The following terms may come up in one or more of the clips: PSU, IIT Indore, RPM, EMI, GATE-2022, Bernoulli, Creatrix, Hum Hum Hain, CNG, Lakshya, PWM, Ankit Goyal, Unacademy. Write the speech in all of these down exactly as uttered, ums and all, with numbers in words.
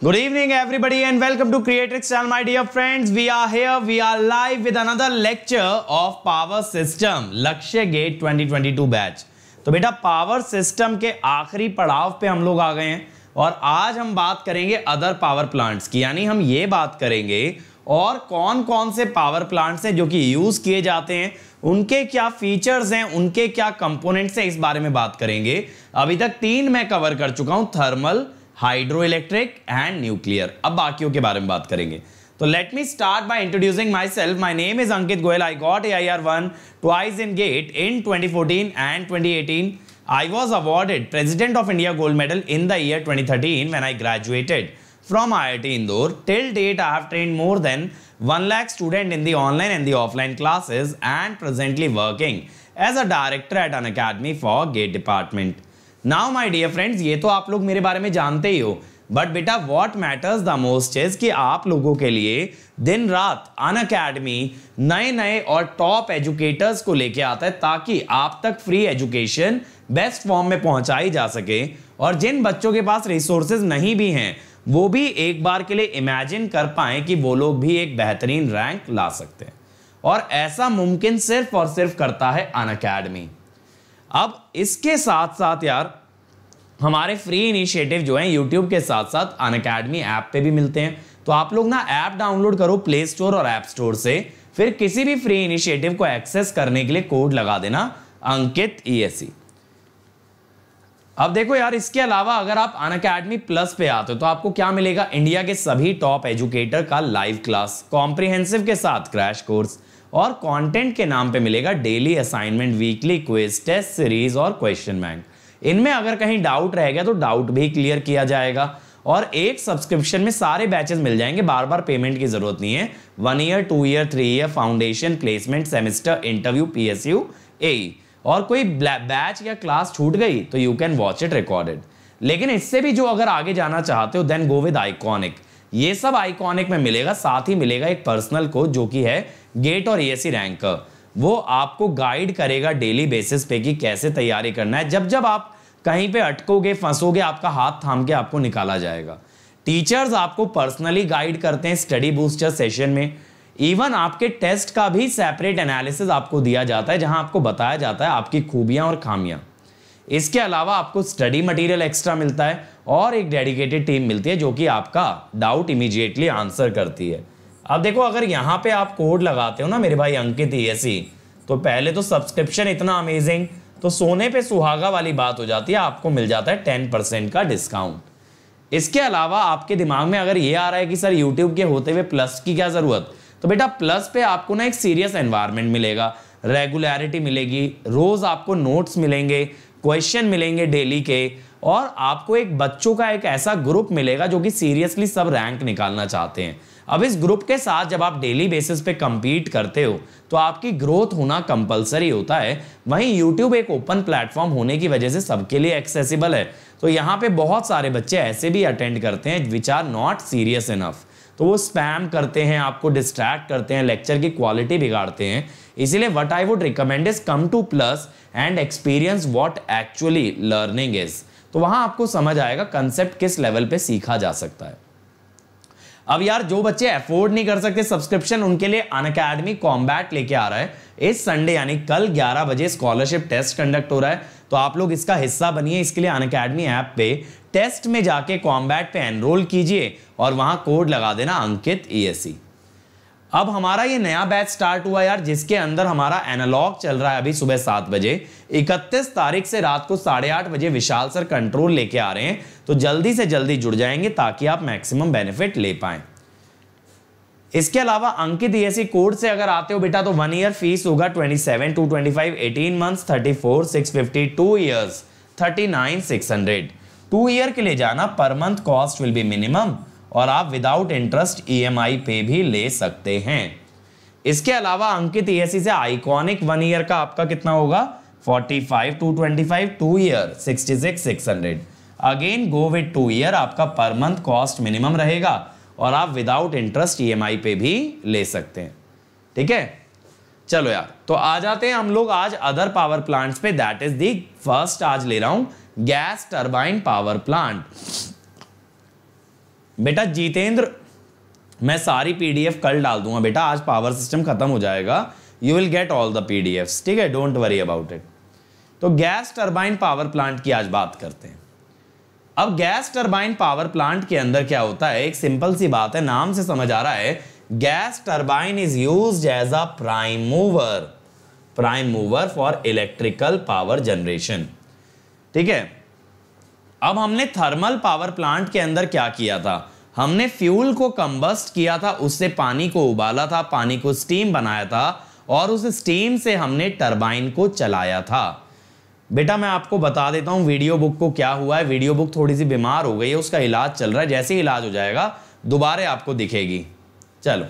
Good evening everybody and welcome to Creatrix channel my dear friends. We are here, we are live with another lecture of Power System, Lakshya GATE twenty twenty two batch. तो बेटा power system के आखिरी पड़ाव पे हम लोग आ गए हैं और आज हम बात करेंगे अदर पावर प्लांट्स की, यानी हम ये बात करेंगे और कौन कौन से पावर प्लांट्स हैं जो कि यूज़ किए जाते हैं, उनके क्या फीचर्स हैं, उनके क्या कंपोनेंट्स हैं, इस बारे में बात करेंगे। अभी तक तीन मैं कवर कर चुका हूँ, thermal, hydro electric and nuclear. अब बाकियों के बारे में बात करेंगे। तो let me start by introducing myself. My name is Ankit Goyal. I got A I R one twice in GATE in twenty fourteen and twenty eighteen. I was awarded President of India Gold Medal in the year twenty thirteen when I graduated from I I T Indore. Till date, I have trained more than one lakh students in the online and the offline classes and presently working as a director at Unacademy for Gate Department. Now, my dear friends, ये तो आप लोग मेरे बारे में जानते ही हो, but बेटा what matters the most is कि आप लोगों के लिए दिन रात अनअकैडमी नए नए और टॉप एजुकेटर्स को लेके आता है ताकि आप तक फ्री एजुकेशन बेस्ट फॉर्म में पहुंचाई जा सके। और जिन बच्चों के पास रिसोर्सेज नहीं भी हैं वो भी एक बार के लिए इमेजिन कर पाएं कि वो लोग भी एक बेहतरीन रैंक ला सकते हैं, और ऐसा मुमकिन सिर्फ और सिर्फ करता है अनअकैडमी। अब इसके साथ साथ यार हमारे फ्री इनिशिएटिव जो हैं यूट्यूब के साथ साथ अनअकैडमी ऐप पे भी मिलते हैं, तो आप लोग ना ऐप डाउनलोड करो प्ले स्टोर और ऐप स्टोर से, फिर किसी भी फ्री इनिशिएटिव को एक्सेस करने के लिए कोड लगा देना अंकित ई एस सी। अब देखो यार, इसके अलावा अगर आप अनअकैडमी प्लस पे आते हो तो आपको क्या मिलेगा? इंडिया के सभी टॉप एजुकेटर का लाइव क्लास कॉम्प्रिहेंसिव के साथ क्रैश कोर्स, और कॉन्टेंट के नाम पर मिलेगा daily assignment, weekly quiz, test series और क्वेश्चन बैंक। इनमें अगर कहीं डाउट रहेगा तो डाउट भी क्लियर किया जाएगा, और एक सब्सक्रिप्शन में सारे बैचेस मिल जाएंगे, बार बार पेमेंट की जरूरत नहीं है। One year, two year, three year, foundation, placement, semester, interview, P S U, A. और कोई बैच या क्लास छूट गई तो you can watch it recorded. लेकिन इससे भी जो अगर आगे जाना चाहते हो देन गो विद आइकॉनिक। ये सब आइकॉनिक में मिलेगा, साथ ही मिलेगा एक पर्सनल कोच जो कि है गेट और ई एस सी रैंकर। वो आपको गाइड करेगा डेली बेसिस पे कि कैसे तैयारी करना है। जब जब आप कहीं पे अटकोगे, फंसोगे, आपका हाथ थाम के आपको निकाला जाएगा। टीचर्स आपको पर्सनली गाइड करते हैं स्टडी बूस्टर सेशन में। इवन आपके टेस्ट का भी सेपरेट एनालिसिस आपको दिया जाता है, जहां आपको बताया जाता है आपकी खूबियां और खामियां। इसके अलावा आपको स्टडी मटीरियल एक्स्ट्रा मिलता है, और एक डेडिकेटेड टीम मिलती है जो कि आपका डाउट इमीडिएटली आंसर करती है। अब देखो, अगर यहाँ पे आप कोड लगाते हो ना मेरे भाई अंकित ई एस सी, तो पहले तो सब्सक्रिप्शन इतना अमेजिंग, तो सोने पे सुहागा वाली बात हो जाती है, आपको मिल जाता है टेन परसेंट का डिस्काउंट। इसके अलावा आपके दिमाग में अगर ये आ रहा है कि सर यूट्यूब के होते हुए प्लस की क्या ज़रूरत, तो बेटा प्लस पे आपको ना एक सीरियस एनवायरनमेंट मिलेगा, रेगुलरिटी मिलेगी, रोज़ आपको नोट्स मिलेंगे, क्वेश्चन मिलेंगे डेली के, और आपको एक बच्चों का एक ऐसा ग्रुप मिलेगा जो कि सीरियसली सब रैंक निकालना चाहते हैं। अब इस ग्रुप के साथ जब आप डेली बेसिस पे कम्पीट करते हो तो आपकी ग्रोथ होना कंपलसरी होता है। वहीं YouTube एक ओपन प्लेटफॉर्म होने की वजह से सबके लिए एक्सेसिबल है, तो यहाँ पे बहुत सारे बच्चे ऐसे भी अटेंड करते हैं which are not serious enough, तो वो स्पैम करते हैं, आपको डिस्ट्रैक्ट करते हैं, लेक्चर की क्वालिटी बिगाड़ते हैं। इसीलिए what I would recommend is come to plus and experience what actually learning is. तो वहाँ आपको समझ आएगा कंसेप्ट किस लेवल पे सीखा जा सकता है। अब यार जो बच्चे अफोर्ड नहीं कर सकते सब्सक्रिप्शन, उनके लिए अनअकैडमी कॉम्बैट लेके आ रहा है। इस संडे यानी कल ग्यारह बजे स्कॉलरशिप टेस्ट कंडक्ट हो रहा है, तो आप लोग इसका हिस्सा बनिए। इसके लिए अनअकैडमी ऐप पे टेस्ट में जाके कॉम्बैट पे एनरोल कीजिए और वहां कोड लगा देना अंकित ई एस सी। अब हमारा ये नया बैच स्टार्ट हुआ यार, जिसके अंदर हमारा एनालॉग चल रहा है अभी सुबह सात बजे। इकतीस तारीख से रात को साढ़े आठ बजे विशाल सर कंट्रोल लेके आ रहे हैं, तो जल्दी से जल्दी जुड़ जाएंगे ताकि आप मैक्सिमम बेनिफिट ले पाएं। इसके अलावा अंकित ई एस सी कोड से अगर आते हो बेटा तो वन ईयर फीस होगा twenty seven two twenty five, eighteen months thirty four six fifty, two years thirty nine six hundred. Two year के लिए जाना, per month cost will be minimum, और आप without interest E M I पे भी ले सकते हैं। इसके अलावा अंकित ई एस सी से आइकॉनिक वन ईयर का आपका कितना होगा? Forty five two twenty five, two year sixty six six hundred. Again go with two year, आपका पर मंथ कॉस्ट मिनिमम रहेगा और आप without interest E M I पे भी ले सकते हैं। ठीक है, चलो यार तो आ जाते हैं हम लोग आज अदर पावर प्लांट्स पे। दैट इज दी फर्स्ट आज ले रहा हूं गैस टर्बाइन पावर प्लांट। बेटा जितेंद्र मैं सारी पीडीएफ कल डाल दूंगा बेटा, आज पावर सिस्टम खत्म हो जाएगा, you will get all the PDFs, ठीक है, डोंट वरी अबाउट इट। तो गैस टर्बाइन पावर प्लांट की आज बात करते हैं। अब गैस टर्बाइन पावर प्लांट के अंदर क्या होता है, एक सिंपल सी बात है, नाम से समझ आ रहा है, gas turbine is used as a prime mover, prime mover for electrical power generation, ठीक है। अब हमने थर्मल पावर प्लांट के अंदर क्या किया था, हमने फ्यूल को कंबस्ट किया था, उससे पानी को उबाला था, पानी को स्टीम बनाया था और उस स्टीम से हमने टरबाइन को चलाया था। बेटा मैं आपको बता देता हूँ वीडियो बुक को क्या हुआ है, वीडियो बुक थोड़ी सी बीमार हो गई है, उसका इलाज चल रहा है, जैसे ही इलाज हो जाएगा दोबारा आपको दिखेगी। चलो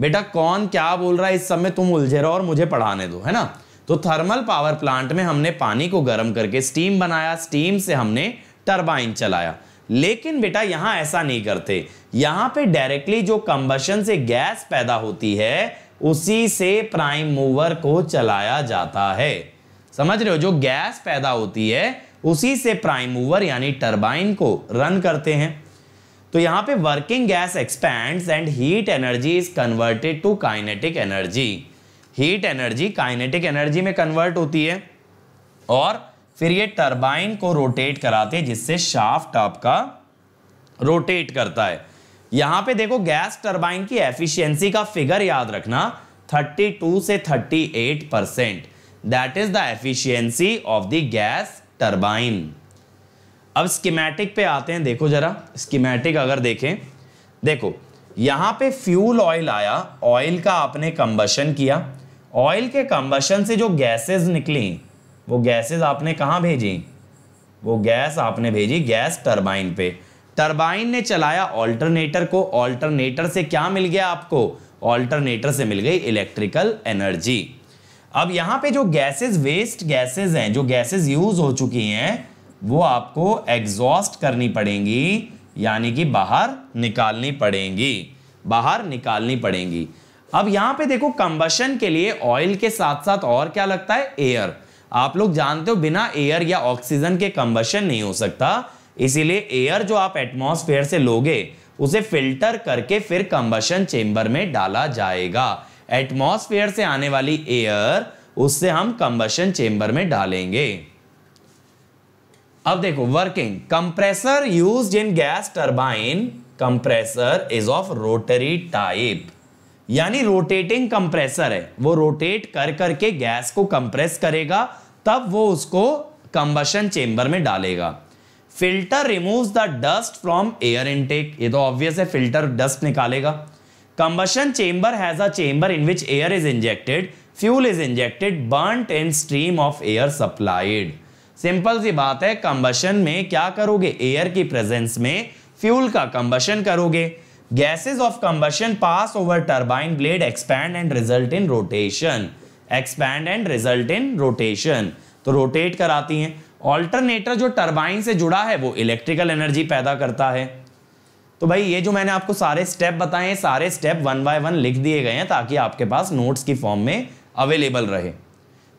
बेटा कौन क्या बोल रहा है इस समय तुम उलझे रहो और मुझे पढ़ाने दो, है ना। तो थर्मल पावर प्लांट में हमने पानी को गर्म करके स्टीम बनाया, स्टीम से हमने टरबाइन चलाया, लेकिन बेटा यहां ऐसा नहीं करते, यहां पे डायरेक्टली जो कंबशन से गैस पैदा होती है उसी से प्राइम मूवर को चलाया जाता है, समझ रहे हो, जो गैस पैदा होती है उसी से प्राइम मूवर यानी टरबाइन को रन करते हैं। तो यहाँ पे working gas expands and heat energy is converted to kinetic energy, heat energy kinetic energy में कन्वर्ट होती है और फिर ये टरबाइन को रोटेट कराते हैं जिससे शाफ्ट आपका रोटेट करता है। यहाँ पे देखो गैस टरबाइन की एफिशिएंसी का फिगर याद रखना थर्टी टू से thirty eight percent, that is the efficiency of the gas turbine. अब स्कीमेटिक पे आते हैं, देखो जरा स्कीमेटिक अगर देखें, देखो यहाँ पे फ्यूल ऑयल आया, ऑयल का आपने कंबशन किया, ऑयल के कंबशन से जो गैसेस निकली वो गैसेस आपने कहाँ भेजी, वो गैस आपने भेजी गैस टरबाइन पे, टरबाइन ने चलाया ऑल्टरनेटर को, ऑल्टरनेटर से क्या मिल गया आपको, ऑल्टरनेटर से मिल गई इलेक्ट्रिकल एनर्जी। अब यहाँ पे जो गैसेस वेस्ट गैसेस हैं, जो गैसेस यूज हो चुकी हैं वो आपको एग्जॉस्ट करनी पड़ेंगी, यानी कि बाहर निकालनी पड़ेंगी, बाहर निकालनी पड़ेंगी। अब यहाँ पे देखो कंबशन के लिए ऑयल के साथ साथ और क्या लगता है, एयर। आप लोग जानते हो बिना एयर या ऑक्सीजन के कंबशन नहीं हो सकता, इसीलिए एयर जो आप एटमॉस्फेयर से लोगे उसे फिल्टर करके फिर कंबशन चेंबर में डाला जाएगा। एटमॉस्फेयर से आने वाली एयर उससे हम कंबशन चेंबर में डालेंगे। अब देखो working, compressor used in gas turbine, compressor is of rotary type, यानी रोटेटिंग कंप्रेसर है, वो रोटेट कर करके गैस को कंप्रेस करेगा तब वो उसको कंबशन चेंबर में डालेगा। Filter removes the dust from air intake, ये तो ऑब्वियस है, फिल्टर डस्ट निकालेगा। Combustion chamber has a chamber in which air is injected, fuel is injected, burnt and stream of air supplied. Simple सी बात है, combustion में क्या करोगे, एयर की प्रेजेंस में फ्यूल का कंबशन करोगे। Gases of combustion pass over turbine blade, expand and result in rotation, expand and result in rotation, तो रोटेट कराती हैं। ऑल्टरनेटर जो टर्बाइन से जुड़ा है वो इलेक्ट्रिकल एनर्जी पैदा करता है। तो भाई ये जो मैंने आपको सारे स्टेप बताए, सारे स्टेप वन बाय वन लिख दिए गए हैं ताकि आपके पास नोट्स की फॉर्म में अवेलेबल रहे।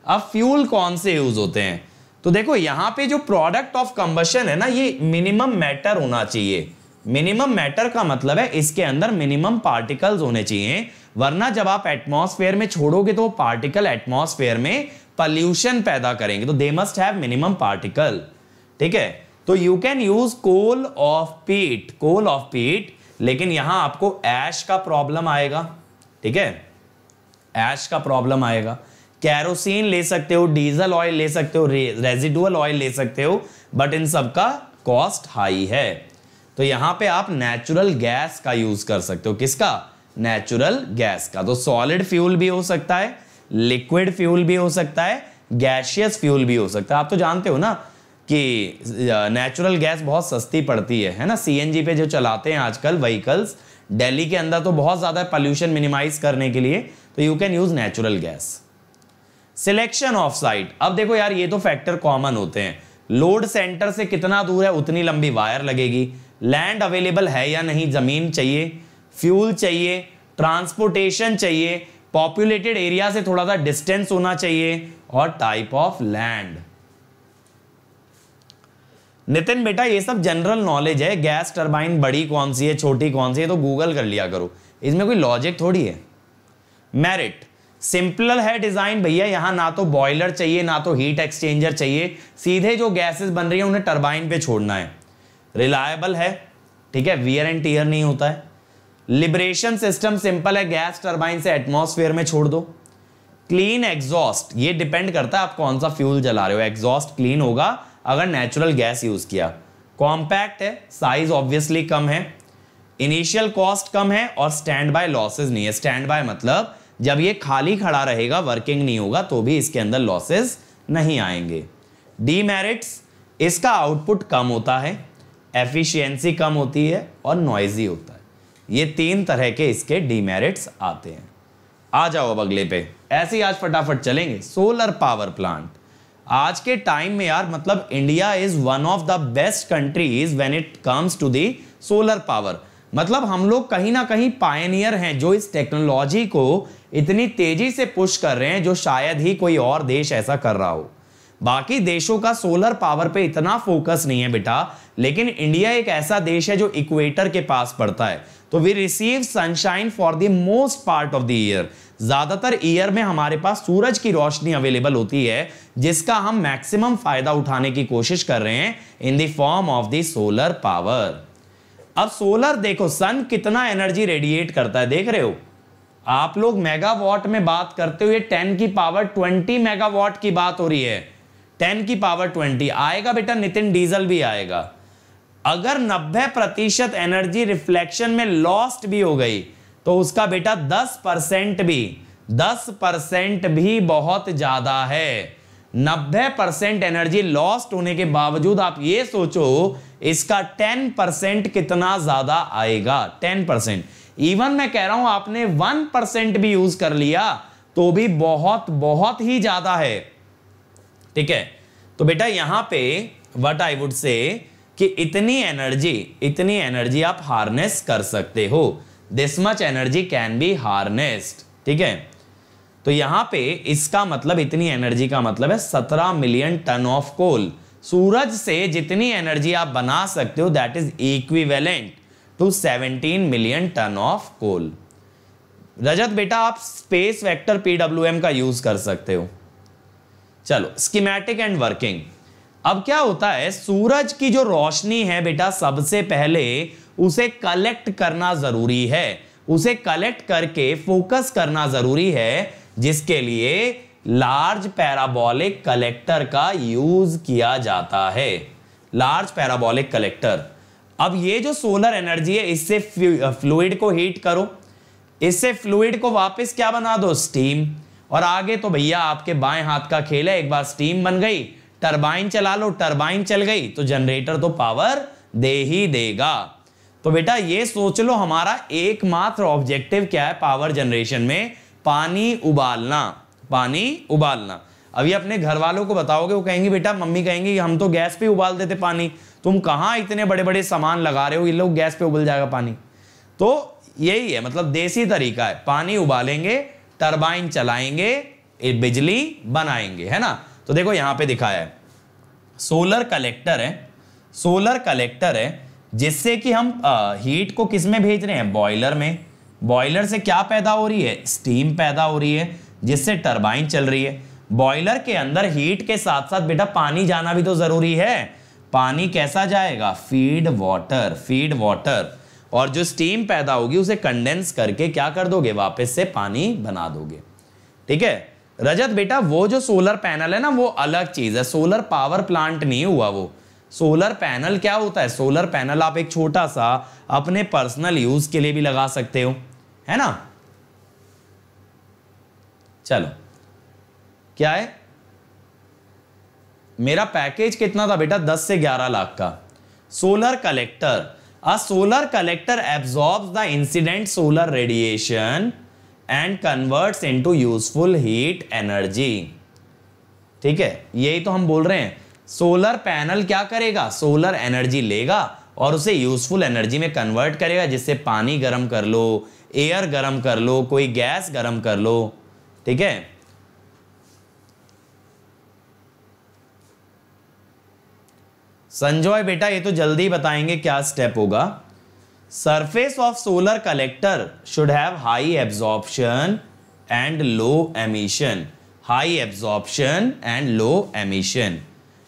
अब फ्यूल कौन से यूज होते हैं, तो देखो यहाँ पे जो प्रोडक्ट ऑफ कंबशन है ना, ये मिनिमम मैटर होना चाहिए। मिनिमम मैटर का मतलब है इसके अंदर मिनिमम पार्टिकल्स होने चाहिए, वरना जब आप एटमॉस्फेयर में छोड़ोगे तो पार्टिकल एटमॉस्फेयर में पॉल्यूशन पैदा करेंगे, तो they must have minimum particle, ठीक है। तो you can use coal of peat, coal of पीट, लेकिन यहाँ आपको ऐश का प्रॉब्लम आएगा, ठीक है, ऐश का प्रॉब्लम आएगा। कैरोसिन ले सकते हो, डीजल ऑयल ले सकते हो, रेजिडुअल ऑयल ले सकते हो, बट इन सब का कॉस्ट हाई है। तो यहाँ पे आप नेचुरल गैस का यूज कर सकते हो, किसका, नेचुरल गैस का। तो सॉलिड फ्यूल भी हो सकता है, लिक्विड फ्यूल भी हो सकता है, गैशियस फ्यूल भी हो सकता है। आप तो जानते हो ना कि नेचुरल गैस बहुत सस्ती पड़ती है, है ना। सीएनजी पे जो चलाते हैं आजकल व्हीकल्स दिल्ली के अंदर, तो बहुत ज्यादा पॉल्यूशन मिनिमाइज करने के लिए, तो you can use natural gas. Selection of site, अब देखो यार ये तो फैक्टर कॉमन होते हैं, लोड सेंटर से कितना दूर है उतनी लंबी वायर लगेगी, लैंड अवेलेबल है या नहीं, जमीन चाहिए, फ्यूल चाहिए, ट्रांसपोर्टेशन चाहिए, पॉपुलेटेड एरिया से थोड़ा सा डिस्टेंस होना चाहिए, और टाइप ऑफ लैंड। नितिन बेटा ये सब जनरल नॉलेज है, गैस टर्बाइन बड़ी कौन सी है छोटी कौन सी है तो गूगल कर लिया करो, इसमें कोई लॉजिक थोड़ी है। मेरिट सिंपलर है डिजाइन भैया, यहाँ ना तो बॉयलर चाहिए ना तो हीट एक्सचेंजर चाहिए, सीधे जो गैसेस बन रही है उन्हें टर्बाइन पे छोड़ना है। रिलायबल है, ठीक है, वियर एंड टीयर नहीं होता है। लिबरेशन सिस्टम सिंपल है, गैस टर्बाइन से एटमॉस्फेयर में छोड़ दो। क्लीन एग्जॉस्ट, ये डिपेंड करता है आप कौन सा फ्यूल जला रहे हो, एग्जॉस्ट क्लीन होगा अगर नेचुरल गैस यूज किया। कॉम्पैक्ट है, साइज ऑब्वियसली कम है, इनिशियल कॉस्ट कम है और स्टैंड बाय लॉसेज नहीं है। स्टैंड बाय मतलब जब ये खाली खड़ा रहेगा वर्किंग नहीं होगा तो भी इसके अंदर लॉसेज नहीं आएंगे। डीमेरिट्स, इसका आउटपुट कम होता है, एफिशिएंसी कम होती है और नॉइजी होता है। ये तीन तरह के इसके डीमेरिट्स आते हैं। आ जाओ अब अगले पे, ऐसे ही आज फटाफट चलेंगे। सोलर पावर प्लांट आज के टाइम में यार मतलब India is one of the best countries when it comes to the solar power. मतलब हम लोग कहीं ना कहीं पायनियर हैं जो इस टेक्नोलॉजी को इतनी तेजी से पुश कर रहे हैं जो शायद ही कोई और देश ऐसा कर रहा हो। बाकी देशों का सोलर पावर पे इतना फोकस नहीं है बेटा, लेकिन इंडिया एक ऐसा देश है जो इक्वेटर के पास पड़ता है तो we receive sunshine for the most part of the year. ज्यादातर ईयर में हमारे पास सूरज की रोशनी अवेलेबल होती है जिसका हम मैक्सिमम फायदा उठाने की कोशिश कर रहे हैं in the form of the solar power. अब सोलर देखो, सन कितना एनर्जी रेडिएट करता है देख रहे हो आप लोग, मेगावाट में बात करते हुए टेन की पावर ट्वेंटी मेगावाट की बात हो रही है। टेन की पावर ट्वेंटी आएगा बेटा नितिन, डीजल भी आएगा। अगर नब्बे प्रतिशत एनर्जी रिफ्लेक्शन में लॉस्ट भी हो गई तो उसका बेटा दस परसेंट भी दस परसेंट भी बहुत ज्यादा है। नब्बे परसेंट एनर्जी लॉस्ट होने के बावजूद आप ये सोचो इसका दस परसेंट कितना ज्यादा आएगा। दस परसेंट इवन मैं कह रहा हूं आपने एक परसेंट भी यूज कर लिया तो भी बहुत बहुत ही ज्यादा है, ठीक है। तो बेटा यहां पे व्हाट आई वुड से कि इतनी एनर्जी इतनी एनर्जी आप हार्नेस कर सकते हो, this much energy can be harnessed, ठीक है। तो यहां पे इसका मतलब इतनी एनर्जी का मतलब है सत्रह मिलियन टन ऑफ कोल। सूरज से जितनी एनर्जी आप बना सकते हो दैट इज इक्विवेलेंट टू सत्रह million ton of coal. Rajat बेटा आप स्पेस वेक्टर पीडब्ल्यूएम का यूज कर सकते हो। चलो स्कीमेटिक एंड वर्किंग, अब क्या होता है सूरज की जो रोशनी है बेटा सबसे पहले उसे कलेक्ट करना जरूरी है, उसे कलेक्ट करके फोकस करना जरूरी है जिसके लिए लार्ज पैराबोलिक कलेक्टर का यूज किया जाता है, लार्ज पैराबोलिक कलेक्टर। अब ये जो सोलर एनर्जी है इससे फ्लूइड को हीट करो, इससे फ्लूइड को वापस क्या बना दो स्टीम, और आगे तो भैया आपके बाएं हाथ का खेल है। एक बार स्टीम बन गई टरबाइन चला लो, टरबाइन चल गई तो जनरेटर तो पावर दे ही देगा। तो बेटा ये सोच लो हमारा एकमात्र ऑब्जेक्टिव क्या है पावर जनरेशन में, पानी उबालना, पानी उबालना। अभी अपने घर वालों को बताओगे वो कहेंगे बेटा मम्मी कहेंगी हम तो गैस पे उबाल देते पानी, तुम कहाँ इतने बड़े बड़े सामान लगा रहे हो, ये लोग गैस पे उबल जाएगा पानी। तो यही है मतलब देसी तरीका है, पानी उबालेंगे टरबाइन चलाएंगे बिजली बनाएंगे, है ना। तो देखो यहाँ पे दिखाया है सोलर कलेक्टर है, सोलर कलेक्टर है जिससे कि हम आ, हीट को किस में भेज रहे हैं बॉयलर में। बॉयलर से क्या पैदा हो रही है स्टीम पैदा हो रही है जिससे टरबाइन चल रही है। बॉयलर के अंदर हीट के साथ साथ बेटा पानी जाना भी तो जरूरी है, पानी कैसा जाएगा फीड वाटर, फीड वाटर, और जो स्टीम पैदा होगी उसे कंडेंस करके क्या कर दोगे वापस से पानी बना दोगे, ठीक है। रजत बेटा वो जो सोलर पैनल है ना वो अलग चीज है, सोलर पावर प्लांट नहीं हुआ वो। सोलर पैनल क्या होता है, सोलर पैनल आप एक छोटा सा अपने पर्सनल यूज के लिए भी लगा सकते हो, है ना। चलो क्या है मेरा पैकेज कितना था बेटा दस से ग्यारह लाख का। Solar collector, a solar collector absorbs the incident solar radiation and converts into useful heat energy, ठीक है। यही तो हम बोल रहे हैं सोलर पैनल क्या करेगा सोलर एनर्जी लेगा और उसे यूजफुल एनर्जी में कन्वर्ट करेगा, जिससे पानी गर्म कर लो, एयर गर्म कर लो, कोई गैस गर्म कर लो, ठीक है। संजय बेटा ये तो जल्दी बताएंगे क्या स्टेप होगा। Surface of solar collector should have high absorption and low emission, high absorption and low emission.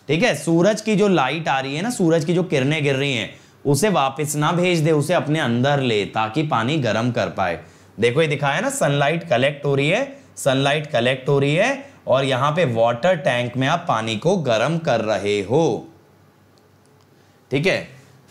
ठीक है, सूरज की जो लाइट आ रही है ना, सूरज की जो किरणें गिर रही हैं उसे वापस ना भेज दे, उसे अपने अंदर ले ताकि पानी गर्म कर पाए। देखो ये दिखाया ना, सनलाइट कलेक्ट हो रही है, सनलाइट कलेक्ट हो रही है और यहाँ पे वाटर टैंक में आप पानी को गर्म कर रहे हो। ठीक है,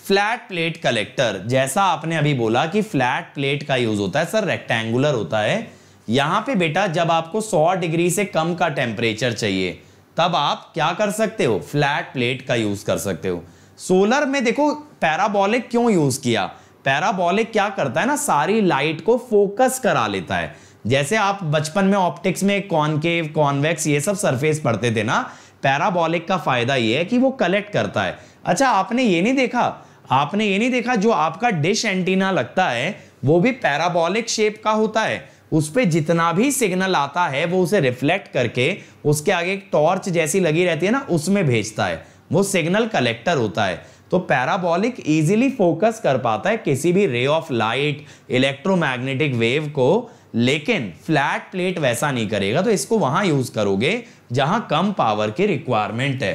फ्लैट प्लेट कलेक्टर, जैसा आपने अभी बोला कि फ्लैट प्लेट का यूज होता है सर, रेक्टेंगुलर होता है। यहाँ पे बेटा जब आपको सौ डिग्री से कम का टेम्परेचर चाहिए तब आप क्या कर सकते हो, फ्लैट प्लेट का यूज कर सकते हो। सोलर में देखो पैराबोलिक क्यों यूज किया, पैराबोलिक क्या करता है ना, सारी लाइट को फोकस करा लेता है। जैसे आप बचपन में ऑप्टिक्स में कॉनकेव कॉन्वेक्स ये सब सरफेस पढ़ते थे ना, पैराबोलिक का फायदा ये है कि वो कलेक्ट करता है। अच्छा आपने ये नहीं देखा, आपने ये नहीं देखा जो आपका डिश एंटीना लगता है वो भी पैराबोलिक शेप का होता है, उस पर जितना भी सिग्नल आता है वो उसे रिफ्लेक्ट करके उसके आगे एक टॉर्च जैसी लगी रहती है ना उसमें भेजता है, वो सिग्नल कलेक्टर होता है। तो पैराबोलिक इजीली फोकस कर पाता है किसी भी ray of light, electromagnetic wave को, लेकिन फ्लैट प्लेट वैसा नहीं करेगा। तो इसको वहां यूज करोगे जहां कम पावर की रिक्वायरमेंट है।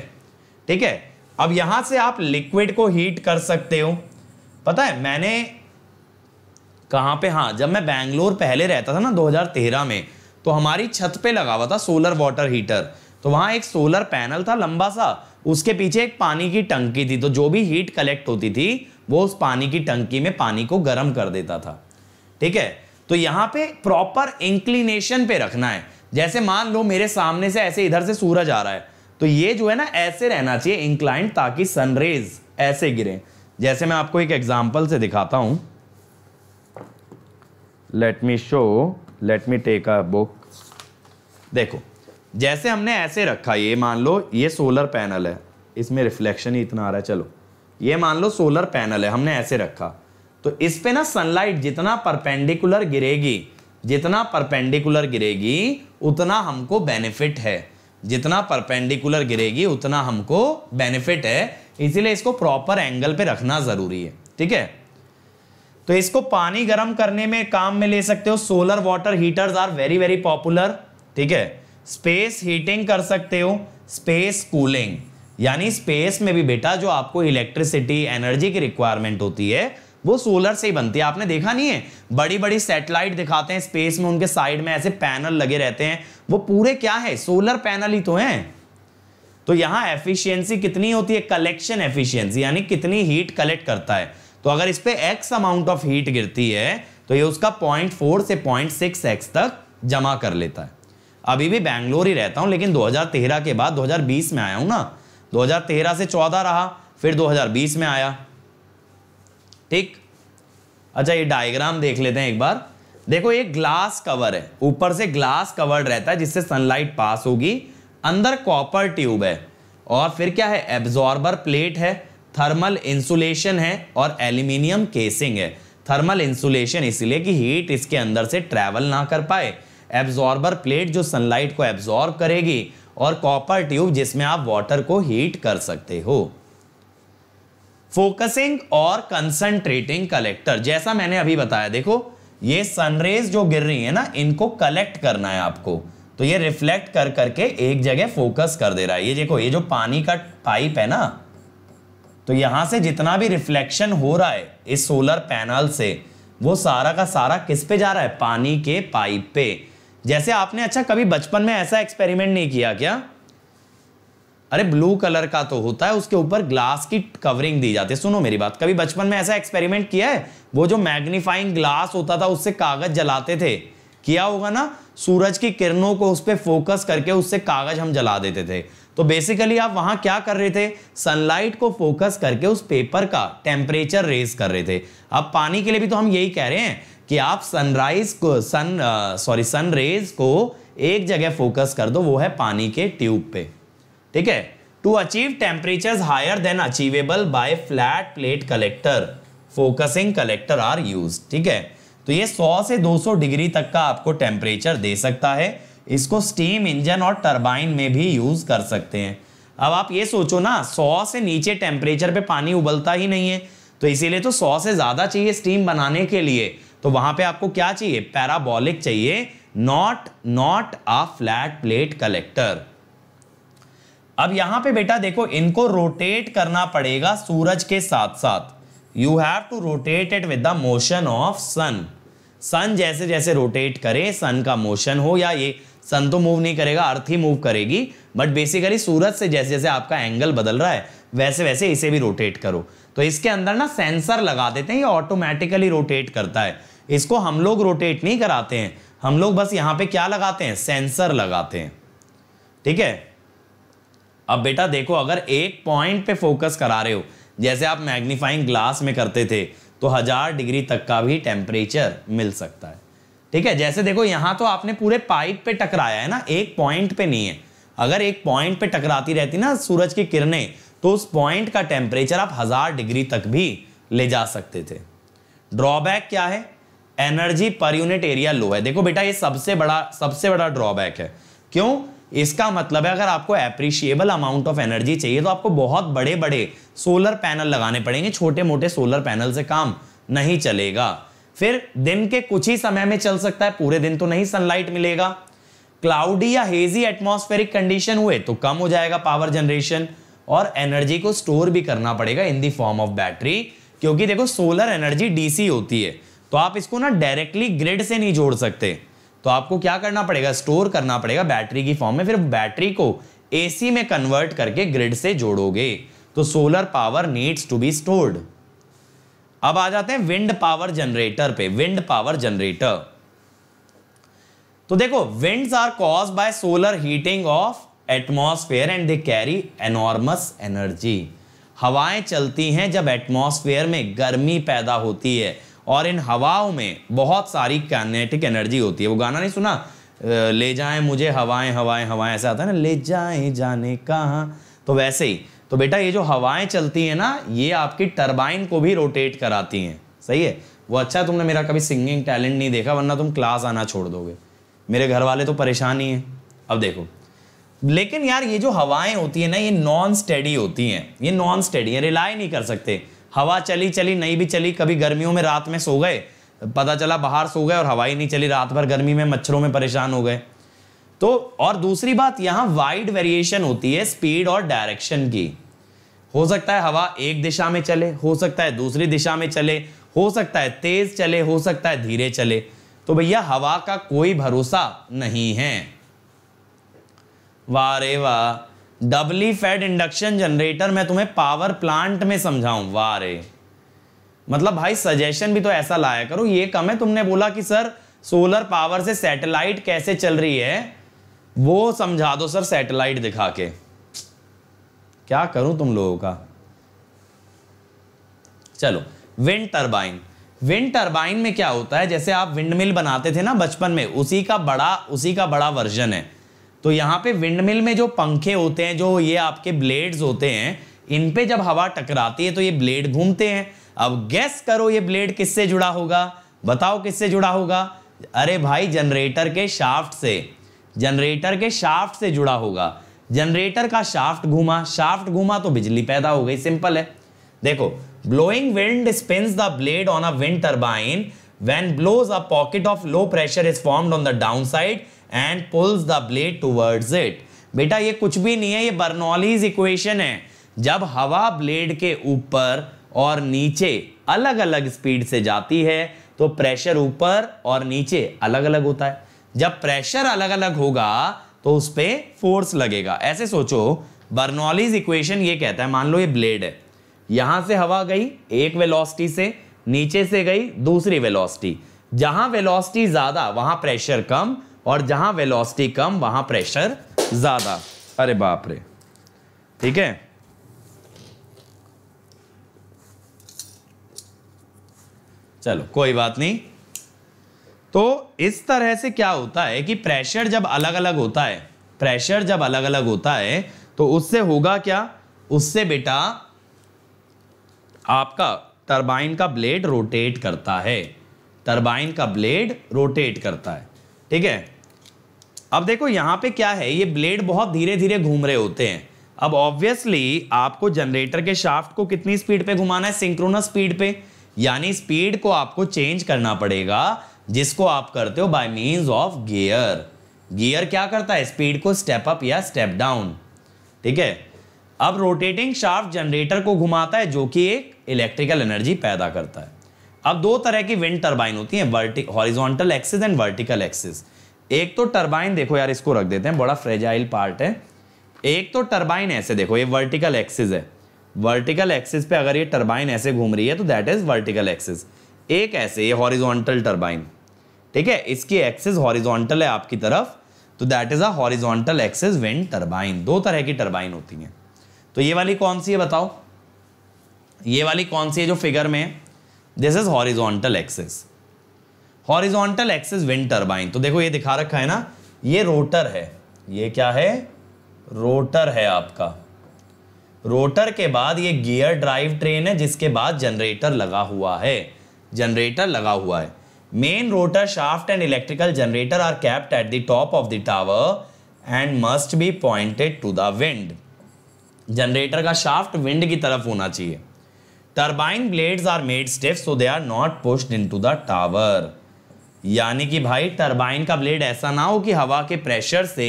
ठीक है, अब यहां से आप लिक्विड को हीट कर सकते हो। पता है मैंने कहाँ पे, हाँ जब मैं बैंगलोर पहले रहता था ना दो हज़ार तेरह में, तो हमारी छत पे लगा हुआ था सोलर वाटर हीटर। तो वहाँ एक सोलर पैनल था लंबा सा, उसके पीछे एक पानी की टंकी थी, तो जो भी हीट कलेक्ट होती थी वो उस पानी की टंकी में पानी को गर्म कर देता था। ठीक है, तो यहाँ पे प्रॉपर इंक्लिनेशन पे रखना है। जैसे मान लो मेरे सामने से ऐसे इधर से सूरज आ रहा है, तो ये जो है ना ऐसे रहना चाहिए इंक्लाइंड, ताकि सनरेज ऐसे गिरे। जैसे मैं आपको एक एग्जाम्पल से दिखाता हूँ, let me show, let me take a book. देखो जैसे हमने ऐसे रखा, ये मान लो ये सोलर पैनल है, इसमें रिफ्लेक्शन ही इतना आ रहा है, चलो ये मान लो सोलर पैनल है, हमने ऐसे रखा, तो इस पे ना सनलाइट जितना परपेंडिकुलर गिरेगी, जितना परपेंडिकुलर गिरेगी उतना हमको बेनिफिट है, जितना परपेंडिकुलर गिरेगी उतना हमको बेनिफिट है, इसीलिए इसको प्रॉपर एंगल पे रखना ज़रूरी है। ठीक है, तो इसको पानी गर्म करने में काम में ले सकते हो। Solar water heaters are very very popular. ठीक है, स्पेस हीटिंग कर सकते हो, स्पेस कूलिंग, यानी स्पेस में भी बेटा जो आपको इलेक्ट्रिसिटी एनर्जी की रिक्वायरमेंट होती है वो सोलर से ही बनती है। आपने देखा नहीं है बड़ी बड़ी सैटेलाइट दिखाते हैं स्पेस में, उनके साइड में ऐसे पैनल लगे रहते हैं, वो पूरे क्या है, सोलर पैनल ही तो हैं। तो यहाँ एफिशिएंसी कितनी होती है, कलेक्शन एफिशिएंसी, यानी कितनी हीट कलेक्ट करता है। तो अगर इस पे एक्स अमाउंट ऑफ हीट गिरती है तो ये उसका पॉइंट फोर से पॉइंट सिक्स एक्स तक जमा कर लेता है। अभी भी बैंगलोर ही रहता हूँ, लेकिन दो हज़ार तेरह के बाद दो हज़ार बीस में आया हूँ ना, दो हज़ार तेरह से चौदह रहा, फिर दो हज़ार बीस में आया। ठीक, अच्छा ये डायग्राम देख लेते हैं एक बार। देखो ये ग्लास कवर है, ऊपर से ग्लास कवर्ड रहता है जिससे सनलाइट पास होगी, अंदर कॉपर ट्यूब है और फिर क्या है, एब्जॉर्बर प्लेट है, थर्मल इंसुलेशन है और एल्यूमिनियम केसिंग है। थर्मल इंसुलेशन इसलिए कि हीट इसके अंदर से ट्रैवल ना कर पाए, एब्जॉर्बर प्लेट जो सनलाइट को एब्जॉर्ब करेगी और कॉपर ट्यूब जिसमें आप वाटर को हीट कर सकते हो। फोकसिंग और कंसंट्रेटिंग कलेक्टर, जैसा मैंने अभी बताया, देखो ये सनरेज जो गिर रही है ना इनको कलेक्ट करना है आपको, तो ये रिफ्लेक्ट कर करके एक जगह फोकस कर दे रहा है। ये देखो ये जो पानी का पाइप है ना, तो यहां से जितना भी रिफ्लेक्शन हो रहा है इस सोलर पैनल से वो सारा का सारा किस पे जा रहा है, पानी के पाइप पे। जैसे आपने, अच्छा कभी बचपन में ऐसा एक्सपेरिमेंट नहीं किया क्या, अरे ब्लू कलर का तो होता है उसके ऊपर ग्लास की कवरिंग दी जाती है। सुनो मेरी बात, कभी बचपन में ऐसा एक्सपेरिमेंट किया है, वो जो मैग्नीफाइंग ग्लास होता था उससे कागज जलाते थे, किया होगा ना, सूरज की किरणों को उस पर फोकस करके उससे कागज हम जला देते थे। तो बेसिकली आप वहां क्या कर रहे थे, सनलाइट को फोकस करके उस पेपर का टेम्परेचर रेज कर रहे थे। अब पानी के लिए भी तो हम यही कह रहे हैं कि आप सनराइज को सन सॉरी सनरेज को एक जगह फोकस कर दो, वो है पानी के ट्यूब पे। ठीक है, to achieve temperatures higher than achievable by flat plate collector, focusing collector are use. ठीक है, तो ये सौ से दो सौ डिग्री तक का आपको टेम्परेचर दे सकता है। इसको स्टीम इंजन और टरबाइन में भी यूज कर सकते हैं। अब आप ये सोचो ना, सौ से नीचे टेम्परेचर पे पानी उबलता ही नहीं है, तो इसीलिए तो सौ से ज्यादा चाहिए स्टीम बनाने के लिए। तो वहां पे आपको क्या चाहिए, पैराबोलिक चाहिए, not not a flat plate collector. अब यहां पे बेटा देखो, इनको रोटेट करना पड़ेगा सूरज के साथ साथ। You have to rotate it with the motion of sun. Sun जैसे जैसे रोटेट करे, सन का मोशन हो, या ये सन तो मूव नहीं करेगा, अर्थ ही मूव करेगी, बट बेसिकली सूरज से जैसे जैसे आपका एंगल बदल रहा है वैसे वैसे इसे भी रोटेट करो। तो इसके अंदर ना सेंसर लगा देते हैं, ये ऑटोमेटिकली रोटेट करता है, इसको हम लोग रोटेट नहीं कराते हैं, हम लोग बस यहाँ पे क्या लगाते हैं, सेंसर लगाते हैं। ठीक है, अब बेटा देखो, अगर एक पॉइंट पे फोकस करा रहे हो, जैसे आप मैग्नीफाइंग ग्लास में करते थे, तो हजार डिग्री तक का भी टेम्परेचर मिल सकता है। ठीक है, जैसे देखो यहाँ तो आपने पूरे पाइप पे टकराया है ना, एक पॉइंट पे नहीं है। अगर एक पॉइंट पे टकराती रहती ना सूरज की किरणें, तो उस पॉइंट का टेम्परेचर आप हजार डिग्री तक भी ले जा सकते थे। ड्रॉबैक क्या है, energy per unit area low है। देखो बेटा ये सबसे बड़ा सबसे बड़ा ड्रॉबैक है। क्यों? इसका मतलब है अगर आपको एप्रिशिएबल अमाउंट ऑफ एनर्जी चाहिए तो आपको बहुत बड़े बड़े सोलर पैनल लगाने पड़ेंगे, छोटे मोटे सोलर पैनल से काम नहीं चलेगा। फिर दिन के कुछ ही समय में चल सकता है, पूरे दिन तो नहीं सनलाइट मिलेगा। क्लाउडी या हेजी एटमॉस्फेरिक कंडीशन हुए तो कम हो जाएगा पावर जनरेशन, और एनर्जी को स्टोर भी करना पड़ेगा in the form of battery, क्योंकि देखो सोलर एनर्जी डीसी होती है, तो आप इसको ना डायरेक्टली ग्रिड से नहीं जोड़ सकते, तो आपको क्या करना पड़ेगा, स्टोर करना पड़ेगा बैटरी की फॉर्म में, फिर बैटरी को एसी में कन्वर्ट करके ग्रिड से जोड़ोगे। तो solar power needs to be stored. अब आ जाते हैं विंड पावर जनरेटर पे। विंड पावर जनरेटर तो देखो, winds are cause by solar heating of atmosphere and they carry enormous energy. हवाएं चलती हैं जब एटमॉस्फेयर में गर्मी पैदा होती है, और इन हवाओं में बहुत सारी काइनेटिक एनर्जी होती है। वो गाना नहीं सुना, ले जाएं मुझे हवाएं हवाएं हवाएं, ऐसा आता है ना, ले जाएं जाने कहाँ, तो वैसे ही तो बेटा ये जो हवाएं चलती हैं ना, ये आपकी टरबाइन को भी रोटेट कराती हैं। सही है, वो अच्छा तुमने मेरा कभी सिंगिंग टैलेंट नहीं देखा, वरना तुम क्लास आना छोड़ दोगे, मेरे घर वाले तो परेशान ही हैं। अब देखो, लेकिन यार ये जो हवाएं होती है ना, ये नॉन स्टेडी होती हैं, ये नॉन स्टेडी है, रिलाई नहीं कर सकते। हवा चली चली नहीं भी चली, कभी गर्मियों में रात में सो गए, पता चला बाहर सो गए और हवा ही नहीं चली, रात भर गर्मी में मच्छरों में परेशान हो गए। तो और दूसरी बात, यहाँ वाइड वेरिएशन होती है स्पीड और डायरेक्शन की। हो सकता है हवा एक दिशा में चले, हो सकता है दूसरी दिशा में चले, हो सकता है तेज चले, हो सकता है धीरे चले। तो भैया हवा का कोई भरोसा नहीं है। वाह रे वाह, डबली फेड इंडक्शन जनरेटर मैं तुम्हें पावर प्लांट में समझाऊं, वाह रे। मतलब भाई सजेशन भी तो ऐसा लाया करो, ये कम है तुमने बोला कि सर सोलर पावर से सैटेलाइट कैसे चल रही है वो समझा दो सर, सैटेलाइट दिखा के। क्या करूं तुम लोगों का। चलो विंड टर्बाइन। विंड टर्बाइन में क्या होता है, जैसे आप विंड मिल बनाते थे ना बचपन में, उसी का बड़ा उसी का बड़ा वर्जन है। तो यहाँ पे विंडमिल में जो पंखे होते हैं, जो ये आपके ब्लेड्स होते हैं, इन पे जब हवा टकराती है तो ये ब्लेड घूमते हैं। अब गैस करो ये ब्लेड किससे जुड़ा होगा, बताओ किससे जुड़ा होगा। अरे भाई जनरेटर के शाफ्ट से, जनरेटर के शाफ्ट से जुड़ा होगा। जनरेटर का शाफ्ट घूमा, शाफ्ट घूमा तो बिजली पैदा हो गई, सिंपल है। देखो, blowing wind spins the blade on a wind turbine, when blows a pocket of low pressure is formed on the down side and pulls the blade towards it। बेटा ये कुछ भी नहीं है, ये बर्नौलीज इक्वेशन है। जब हवा ब्लेड के ऊपर और नीचे अलग अलग स्पीड से जाती है तो प्रेशर ऊपर और नीचे अलग अलग होता है। जब प्रेशर अलग अलग होगा तो उस पर फोर्स लगेगा। ऐसे सोचो, बर्नौलीज इक्वेशन ये कहता है, मान लो ये ब्लेड है, यहां से हवा गई एक वेलोसिटी से, नीचे से गई दूसरी वेलोसिटी। जहां वेलोसिटी ज्यादा वहां प्रेशर कम, और जहां वेलोसिटी कम वहां प्रेशर ज्यादा। अरे बाप रे, ठीक है। चलो कोई बात नहीं। तो इस तरह से क्या होता है कि प्रेशर जब अलग अलग होता है, प्रेशर जब अलग अलग होता है तो उससे होगा क्या, उससे बेटा आपका टरबाइन का ब्लेड रोटेट करता है, टरबाइन का ब्लेड रोटेट करता है। ठीक है, अब देखो यहाँ पे क्या है, ये ब्लेड बहुत धीरे धीरे घूम रहे होते हैं। अब ऑब्वियसली आपको जनरेटर के शाफ्ट को कितनी स्पीड पे घुमाना है, सिंक्रोनस स्पीड पे, यानी स्पीड को आपको चेंज करना पड़ेगा, जिसको आप करते हो by means of gear. Gear क्या करता है, स्पीड को स्टेप अप या स्टेप डाउन, ठीक है। अब रोटेटिंग शाफ्ट जनरेटर को घुमाता है जो कि एक इलेक्ट्रिकल एनर्जी पैदा करता है। अब दो तरह की विंड टर्बाइन होती है, वर्टि horizontal axis and vertical axis. एक तो टर्बाइन, देखो यार इसको रख देते हैं, बड़ा फ्रेजाइल पार्ट है। एक तो टर्बाइन ऐसे देखो, ये वर्टिकल एक्सिस है, वर्टिकल एक्सिस पे अगर ये टर्बाइन ऐसे घूम रही है तो दैट इज वर्टिकल एक्सिस। एक ऐसे, ये हॉरिजॉन्टल टर्बाइन, ठीक है, इसकी एक्सिस हॉरिजॉन्टल है आपकी तरफ, तो that is a horizontal axis wind turbine. दो तरह की टर्बाइन होती हैं, तो ये वाली कौन सी है बताओ, ये वाली कौन सी है जो फिगर में है, this is horizontal axis, horizontal axis wind turbine. तो देखो ये दिखा रखा है ना, ये रोटर है, ये क्या है, रोटर है आपका। रोटर के बाद ये गियर ड्राइव ट्रेन है, जिसके बाद जनरेटर लगा हुआ है, जनरेटर लगा हुआ है। Main rotor shaft and electrical generator are kept at the top of the tower and must be pointed to the wind. Generator का शाफ्ट विंड की तरफ होना चाहिए। Turbine blades are made stiff so they are not pushed into the tower, यानी कि भाई turbine का blade ऐसा ना हो कि हवा के प्रेशर से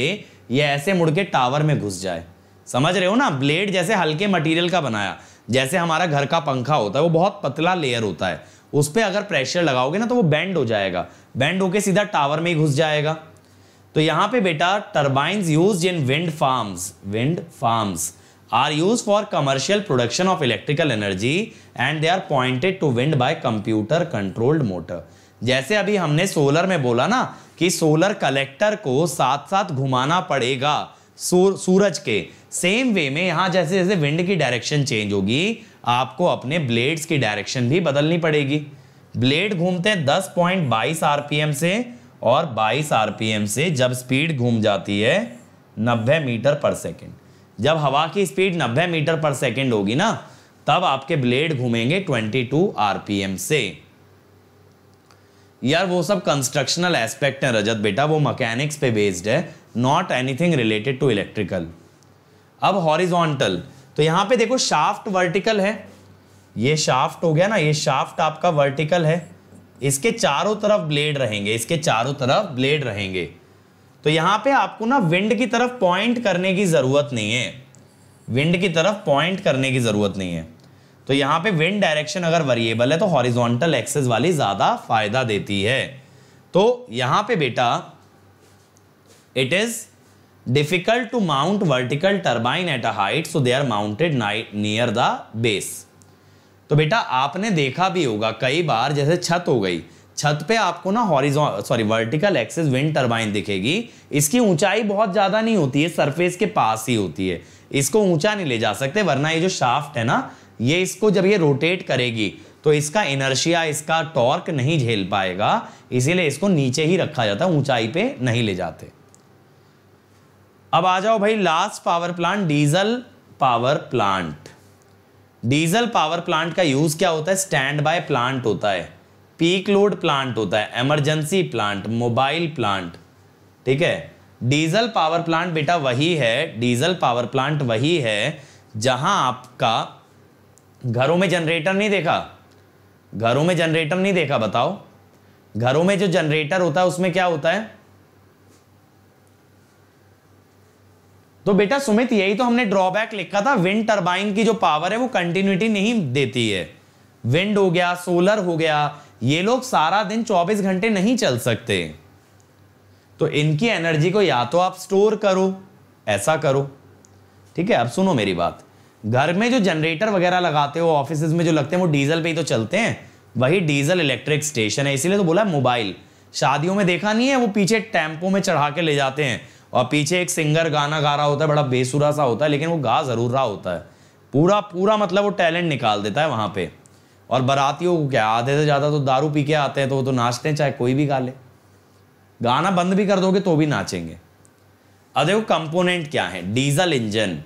ये ऐसे मुड़ के टावर में घुस जाए, समझ रहे हो ना। ब्लेड जैसे हल्के मटेरियल का बनाया, जैसे हमारा घर का पंखा होता है, वो बहुत पतला लेयर होता है, उस पर अगर प्रेशर लगाओगे ना तो वो बेंड हो जाएगा, बेंड होके सीधा टावर में ही घुस जाएगा। तो यहाँ पे बेटा turbines used in wind farms, wind farms are use for commercial production of electrical energy and they are pointed to wind by computer controlled motor. जैसे अभी हमने सोलर में बोला ना कि सोलर कलेक्टर को साथ साथ घुमाना पड़ेगा सूर, सूरज के, सेम वे में यहाँ जैसे जैसे विंड की डायरेक्शन चेंज होगी आपको अपने ब्लेड्स की डायरेक्शन भी बदलनी पड़ेगी। ब्लेड घूमते हैं दस पॉइंट बाईस आरपीएम से, और बाईस आरपीएम से जब स्पीड घूम जाती है नब्बे मीटर पर सेकेंड, जब हवा की स्पीड नब्बे मीटर पर सेकेंड होगी ना, तब आपके ब्लेड घूमेंगे बाईस आरपीएम से। यार वो सब कंस्ट्रक्शनल एस्पेक्ट है रजत बेटा, वो मैकेनिक्स पे बेस्ड है, not anything related to electrical. अब हॉरिजॉन्टल, तो यहाँ पे देखो शाफ्ट वर्टिकल है, ये शाफ्ट हो गया ना, ये शाफ्ट आपका वर्टिकल है, इसके चारों तरफ ब्लेड रहेंगे, इसके चारों तरफ ब्लेड रहेंगे। तो यहाँ पे आपको ना विंड की तरफ पॉइंट करने की ज़रूरत नहीं है, विंड की तरफ पॉइंट करने की ज़रूरत नहीं है। तो यहाँ पे विंड डायरेक्शन अगर वेरिएबल है तो हॉरिजॉन्टल एक्सिस वाली ज़्यादा फायदा देती है। तो यहाँ पे बेटा it is difficult to mount vertical turbine at a height so they are mounted near the base. तो बेटा आपने देखा भी होगा कई बार, जैसे छत हो गई, छत पे आपको ना horizontal sorry vertical axis wind turbine दिखेगी, इसकी ऊंचाई बहुत ज़्यादा नहीं होती है, सरफेस के पास ही होती है, इसको ऊंचा नहीं ले जा सकते, वरना ये जो शाफ्ट है ना ये इसको जब ये रोटेट करेगी तो इसका इनर्शिया, इसका टॉर्क नहीं झेल पाएगा, इसीलिए इसको नीचे ही रखा जाता है, ऊंचाई पे नहीं ले जाते। अब आ जाओ भाई last power plant, diesel power plant. Diesel power plant का यूज़ क्या होता है, स्टैंड बाय प्लांट होता है, पीक लोड प्लांट होता है, एमरजेंसी प्लांट, मोबाइल प्लांट, ठीक है। डीजल पावर प्लांट बेटा वही है, डीजल पावर प्लांट वही है जहां आपका घरों में जनरेटर नहीं देखा, घरों में जनरेटर नहीं देखा, बताओ घरों में जो जनरेटर होता है उसमें क्या होता है। तो बेटा सुमित यही तो हमने ड्रॉबैक लिखा था, विंड टर्बाइन की जो पावर है वो कंटिन्यूटी नहीं देती है, विंड हो गया, सोलर हो गया, ये लोग सारा दिन चौबीस घंटे नहीं चल सकते, तो इनकी एनर्जी को या तो आप स्टोर करो, ऐसा करो, ठीक है। अब सुनो मेरी बात, घर में जो जनरेटर वगैरह लगाते हो, ऑफिसेज में जो लगते हैं, वो डीजल पे ही तो चलते हैं, वही डीजल इलेक्ट्रिक स्टेशन है, इसीलिए तो बोला मोबाइल। शादियों में देखा नहीं है, वो पीछे टेम्पो में चढ़ा के ले जाते हैं और पीछे एक सिंगर गाना गा रहा होता है, बड़ा बेसुरा सा होता है, लेकिन वो गा जरूर रहा होता है, पूरा पूरा मतलब वो टैलेंट निकाल देता है वहाँ पे। और बारातियों को क्या, आधे से ज़्यादा तो दारू पी के आते हैं, तो वो तो नाचते हैं, चाहे कोई भी गा ले, गाना बंद भी कर दोगे तो भी नाचेंगे। अब देखो कंपोनेंट क्या है, डीजल इंजन,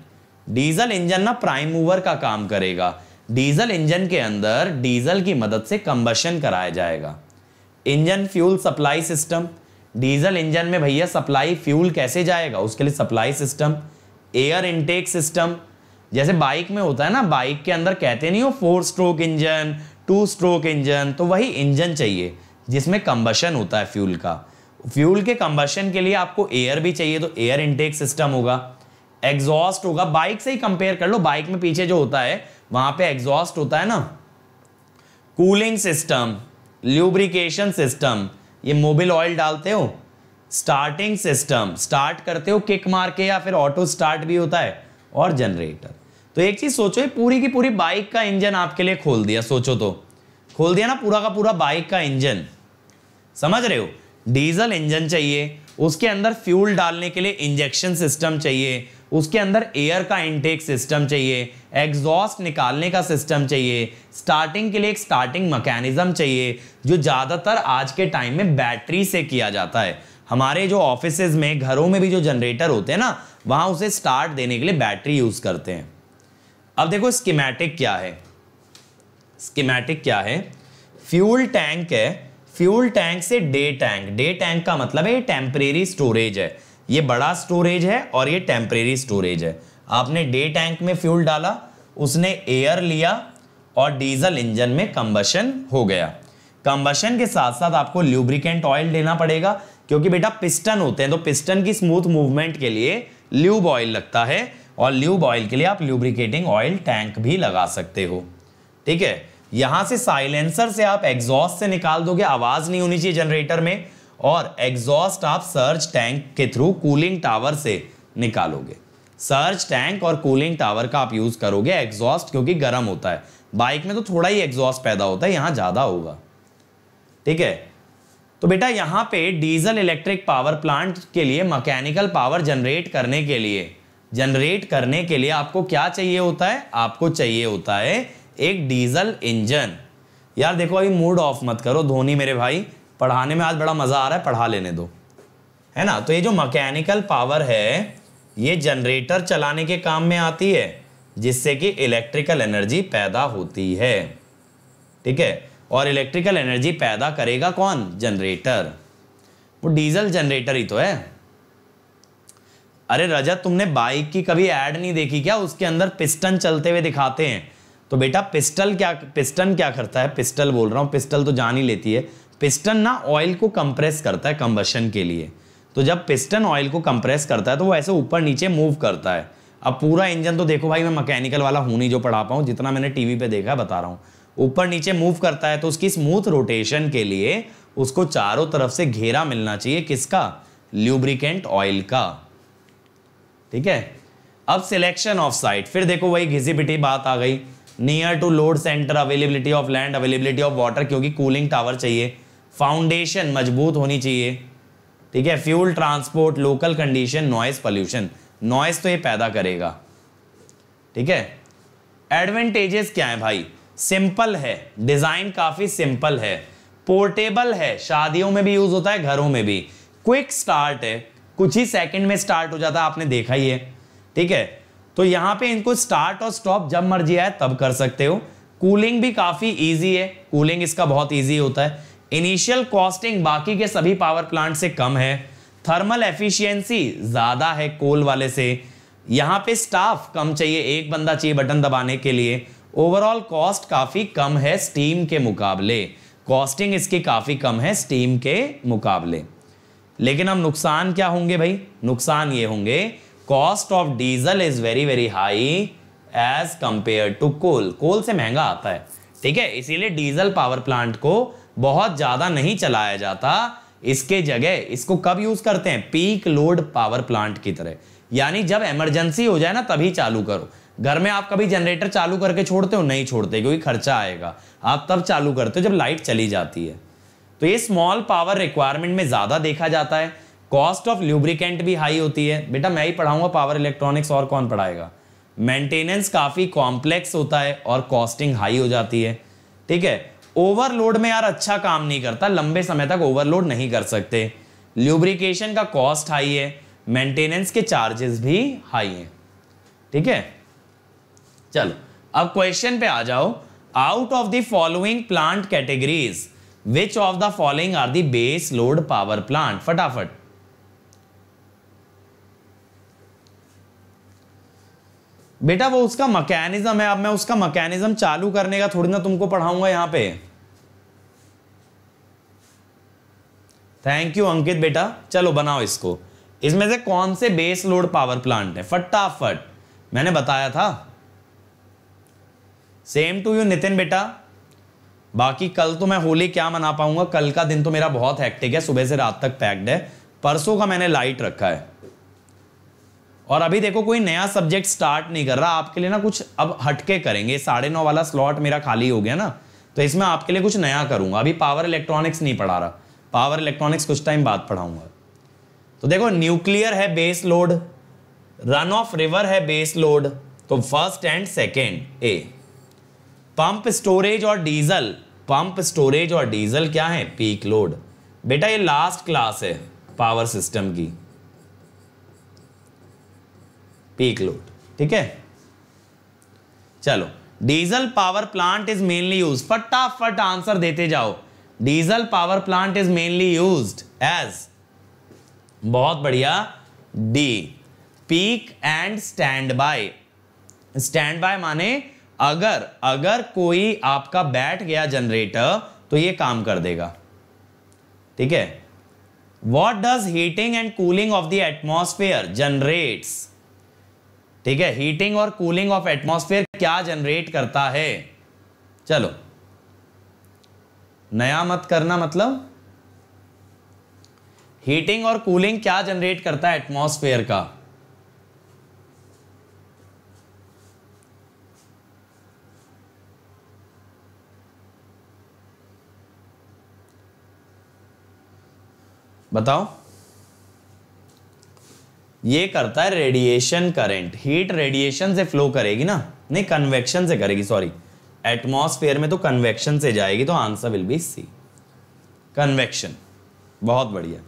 डीजल इंजन ना प्राइम मूवर का काम करेगा। डीजल इंजन के अंदर डीजल की मदद से कंबशन कराया जाएगा। Engine fuel supply system, diesel engine में भैया सप्लाई फ्यूल कैसे जाएगा, उसके लिए supply system. Air intake system, जैसे बाइक में होता है ना, बाइक के अंदर कहते नहीं हो four stroke engine, two stroke engine, तो वही इंजन चाहिए जिसमें कंबशन होता है फ्यूल का। फ्यूल के कंबशन के लिए आपको एयर भी चाहिए, तो एयर इनटेक सिस्टम होगा, एग्जॉस्ट होगा। बाइक से ही कंपेयर कर लो, बाइक में पीछे जो होता है वहां पे एग्जॉस्ट होता है ना। कूलिंग सिस्टम, ल्यूब्रिकेशन सिस्टम, ये मोबिल ऑयल डालते हो। स्टार्टिंग सिस्टम, स्टार्ट करते हो किक मार के या फिर ऑटो स्टार्ट भी होता है, और जनरेटर। तो एक चीज सोचो, ये पूरी की पूरी बाइक का इंजन आपके लिए खोल दिया। सोचो तो खोल दिया ना पूरा का पूरा बाइक का इंजन, समझ रहे हो। डीजल इंजन चाहिए, उसके अंदर फ्यूल डालने के लिए इंजेक्शन सिस्टम चाहिए, उसके अंदर एयर का इनटेक सिस्टम चाहिए, एग्जॉस्ट निकालने का सिस्टम चाहिए, स्टार्टिंग के लिए एक स्टार्टिंग मैकेनिज्म चाहिए जो ज़्यादातर आज के टाइम में बैटरी से किया जाता है। हमारे जो ऑफिसेज में, घरों में भी जो जनरेटर होते हैं ना, वहाँ उसे स्टार्ट देने के लिए बैटरी यूज़ करते हैं। अब देखो स्कीमेटिक क्या है, स्कीमेटिक क्या है। फ्यूल टैंक है, फ्यूल टैंक से डे टैंक, डे टैंक का मतलब है ये टेम्परेरी स्टोरेज है, ये बड़ा स्टोरेज है और ये टेम्परेरी स्टोरेज है। आपने डे टैंक में फ्यूल डाला, उसने एयर लिया और डीजल इंजन में कंबशन हो गया। कंबशन के साथ साथ आपको ल्यूब्रिकेंट ऑयल देना पड़ेगा, क्योंकि बेटा पिस्टन होते हैं, तो पिस्टन की स्मूथ मूवमेंट के लिए ल्यूब ऑयल लगता है, और ल्यूब ऑयल के लिए आप ल्यूब्रिकेटिंग ऑयल टैंक भी लगा सकते हो। ठीक है, यहाँ से साइलेंसर से आप एग्जॉस्ट से निकाल दोगे, आवाज़ नहीं होनी चाहिए जनरेटर में, और एग्जॉस्ट आप सर्ज टैंक के थ्रू कूलिंग टावर से निकालोगे। सर्ज टैंक और कूलिंग टावर का आप यूज़ करोगे एग्जॉस्ट, क्योंकि गर्म होता है। बाइक में तो थोड़ा ही एग्जॉस्ट पैदा होता है, यहाँ ज़्यादा होगा। ठीक है, तो बेटा यहाँ पे डीजल इलेक्ट्रिक पावर प्लांट के लिए मैकेनिकल पावर जनरेट करने के लिए जनरेट करने के लिए आपको क्या चाहिए होता है, आपको चाहिए होता है एक डीजल इंजन। यार देखो अभी मूड ऑफ मत करो धोनी मेरे भाई, पढ़ाने में आज बड़ा मज़ा आ रहा है, पढ़ा लेने दो, है ना। तो ये जो मैकेनिकल पावर है ये जनरेटर चलाने के काम में आती है, जिससे कि इलेक्ट्रिकल एनर्जी पैदा होती है। ठीक है, और इलेक्ट्रिकल एनर्जी पैदा करेगा कौन, जनरेटर। वो डीजल जनरेटर ही तो है। अरे रजत, तुमने बाइक की कभी ऐड नहीं देखी क्या, उसके अंदर पिस्टन चलते हुए दिखाते हैं। तो बेटा पिस्टल क्या पिस्टन क्या करता है, पिस्टल बोल रहा हूँ, पिस्टल तो जान ही लेती है। पिस्टन ना ऑयल को कंप्रेस करता है कंबशन के लिए, तो जब पिस्टन ऑयल को कंप्रेस करता है तो वो ऐसे ऊपर नीचे मूव करता है। अब पूरा इंजन तो देखो भाई, मैं मैकेनिकल वाला हूँ नहीं जो पढ़ा पाऊँ, जितना मैंने टीवी पे देखा बता रहा हूँ। ऊपर नीचे मूव करता है, तो उसकी स्मूथ रोटेशन के लिए उसको चारों तरफ से घेरा मिलना चाहिए, किसका, ल्यूब्रिकेंट ऑयल का। ठीक है, अब सिलेक्शन ऑफ साइट, फिर देखो वही घिसी पिटी बात आ गई, near to load centre, availability of land, availability of water, क्योंकि कूलिंग टावर चाहिए, फाउंडेशन मजबूत होनी चाहिए। ठीक है, fuel transport, local condition, noise pollution, noise तो ये पैदा करेगा। ठीक है, एडवांटेजेस क्या है भाई, सिंपल है, डिजाइन काफी सिंपल है, पोर्टेबल है, शादियों में भी यूज होता है, घरों में भी, क्विक स्टार्ट है, कुछ ही सेकंड में स्टार्ट हो जाता है, आपने देखा ही है। ठीक है, तो यहाँ पे इनको स्टार्ट और स्टॉप जब मर्जी आए तब कर सकते हो। कूलिंग भी काफी इजी है, कूलिंग इसका बहुत इजी होता है। इनिशियल कॉस्टिंग बाकी के सभी पावर प्लांट से कम है। थर्मल एफिशिएंसी ज्यादा है कोल वाले से। यहाँ पे स्टाफ कम चाहिए, एक बंदा चाहिए बटन दबाने के लिए। ओवरऑल कॉस्ट काफी कम है स्टीम के मुकाबले, कॉस्टिंग इसकी काफी कम है स्टीम के मुकाबले। लेकिन अब नुकसान क्या होंगे भाई, नुकसान ये होंगे, cost of diesel is very very high as compare to coal, coal से महंगा आता है। ठीक है, इसीलिए डीजल पावर प्लांट को बहुत ज्यादा नहीं चलाया जाता, इसके जगह इसको कब यूज करते हैं, पीक लोड पावर प्लांट की तरह, यानी जब इमरजेंसी हो जाए ना तभी चालू करो। घर में आप कभी जनरेटर चालू करके छोड़ते हो, नहीं छोड़ते, क्योंकि खर्चा आएगा। आप तब चालू करते हो जब लाइट चली जाती है। तो ये स्मॉल पावर रिक्वायरमेंट में ज्यादा देखा जाता है। कॉस्ट ऑफ ल्यूब्रिकेंट भी हाई होती है। बेटा मैं ही पढ़ाऊंगा पावर इलेक्ट्रॉनिक्स, और कौन पढ़ाएगा। मेंटेनेंस काफ़ी कॉम्प्लेक्स होता है और कॉस्टिंग हाई हो जाती है। ठीक है, ओवरलोड में यार अच्छा काम नहीं करता, लंबे समय तक ओवरलोड नहीं कर सकते। ल्यूब्रिकेशन का कॉस्ट हाई है, मेंटेनेंस के चार्जेस भी हाई हैं। ठीक है, चलो अब क्वेश्चन पे आ जाओ। Out of the following plant categories which of the following are the base load power plant, फटाफट बेटा वो उसका मैकेनिज्म है। अब मैं उसका मैकेनिज्म चालू करने का थोड़ी ना तुमको पढ़ाऊंगा यहां पे। थैंक यू अंकित बेटा, चलो बनाओ इसको। इसमें से कौन से बेस लोड पावर प्लांट है, फटाफट, मैंने बताया था। सेम टू यू नितिन बेटा। बाकी कल तो मैं होली क्या मना पाऊंगा, कल का दिन तो मेरा बहुत हेक्टिक है, सुबह से रात तक पैक्ड है। परसों का मैंने लाइट रखा है और अभी देखो कोई नया सब्जेक्ट स्टार्ट नहीं कर रहा आपके लिए ना, कुछ अब हटके करेंगे। साढ़े नौ वाला स्लॉट मेरा खाली हो गया ना, तो इसमें आपके लिए कुछ नया करूंगा। अभी पावर इलेक्ट्रॉनिक्स नहीं पढ़ा रहा, पावर इलेक्ट्रॉनिक्स कुछ टाइम बाद पढ़ाऊंगा। तो देखो न्यूक्लियर है base load, run of river है बेस लोड, तो first and second A. Pump storage और डीजल, पंप स्टोरेज और डीजल क्या है, पीक लोड। बेटा ये लास्ट क्लास है पावर सिस्टम की, पीक लोड, ठीक है। चलो diesel power plant is mainly used, फटाफट आंसर देते जाओ। Diesel power plant is mainly used as, बहुत बढ़िया, D, peak and standby. Standby माने अगर अगर कोई आपका बैठ गया जनरेटर तो ये काम कर देगा, ठीक है। What does heating and cooling of the atmosphere generates, ठीक है, हीटिंग और कूलिंग ऑफ एटमॉस्फेयर क्या जनरेट करता है। चलो नया मत करना, मतलब हीटिंग और कूलिंग क्या जनरेट करता है एटमॉस्फेयर का। बताओ, ये करता है रेडिएशन करंट। हीट रेडिएशन से फ्लो करेगी ना, नहीं कन्वेक्शन से करेगी, सॉरी। एटमॉस्फेयर में तो कन्वेक्शन से जाएगी, तो answer will be C, convection. बहुत बढ़िया।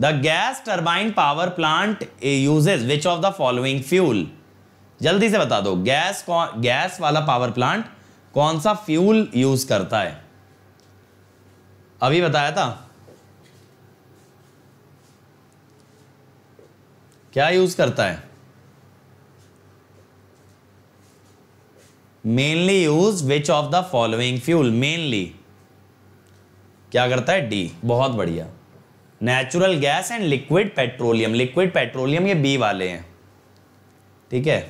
The gas turbine power plant uses which of the following fuel, जल्दी से बता दो। गैस गैस वाला पावर प्लांट कौन सा फ्यूल यूज करता है, अभी बताया था। क्या यूज करता है, mainly use which of the following fuel, mainly क्या करता है, डी, बहुत बढ़िया। Natural gas and liquid petroleum, liquid petroleum ये बी वाले हैं, ठीक है।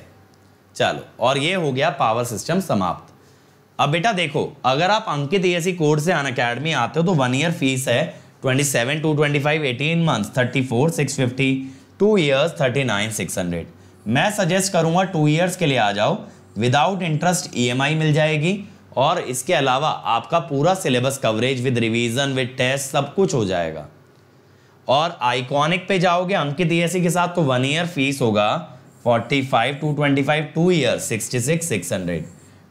चलो और ये हो गया पावर सिस्टम समाप्त। अब बेटा देखो, अगर आप अंकित एएससी कोर्स से अनअकैडमी आते हो तो वन ईयर फीस है twenty seven, two twenty five, eighteen months thirty four, six fifty, two years thirty nine six hundred. मैं सजेस्ट करूंगा टू ईयर्स के लिए आ जाओ, विदाउट इंटरेस्ट ईएमआई मिल जाएगी और इसके अलावा आपका पूरा syllabus coverage with revision with test सब कुछ हो जाएगा। और आइकॉनिक पे जाओगे अंकित एएससी के साथ तो वन ईयर फीस होगा forty five, two twenty five, two year sixty six six hundred.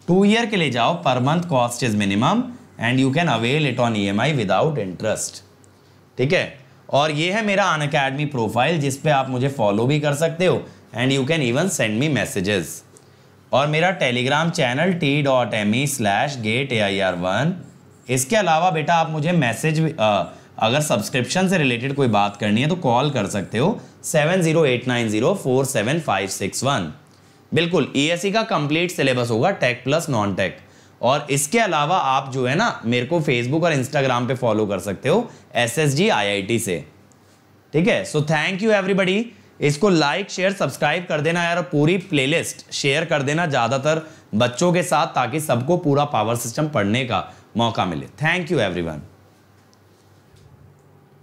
Two year के लिए जाओ, per month cost is minimum and you can avail it on EMI without interest, ठीक है। और ये है मेरा अनअकैडमी प्रोफाइल जिस पे आप मुझे फॉलो भी कर सकते हो and you can even send me messages. और मेरा Telegram channel T dot M E slash gate A I R one. इसके अलावा बेटा आप मुझे मैसेज, अगर सब्सक्रिप्शन से रिलेटेड कोई बात करनी है तो कॉल कर सकते हो seven zero eight nine zero four seven five six one. बिल्कुल ईएससी का कंप्लीट सिलेबस होगा, टेक प्लस नॉन टेक। और इसके अलावा आप जो है ना मेरे को फेसबुक और इंस्टाग्राम पे फॉलो कर सकते हो S S G I I T से, ठीक है। So thank you everybody. इसको लाइक शेयर सब्सक्राइब कर देना यार, पूरी प्लेलिस्ट शेयर कर देना ज़्यादातर बच्चों के साथ ताकि सबको पूरा पावर सिस्टम पढ़ने का मौका मिले। Thank you everyone.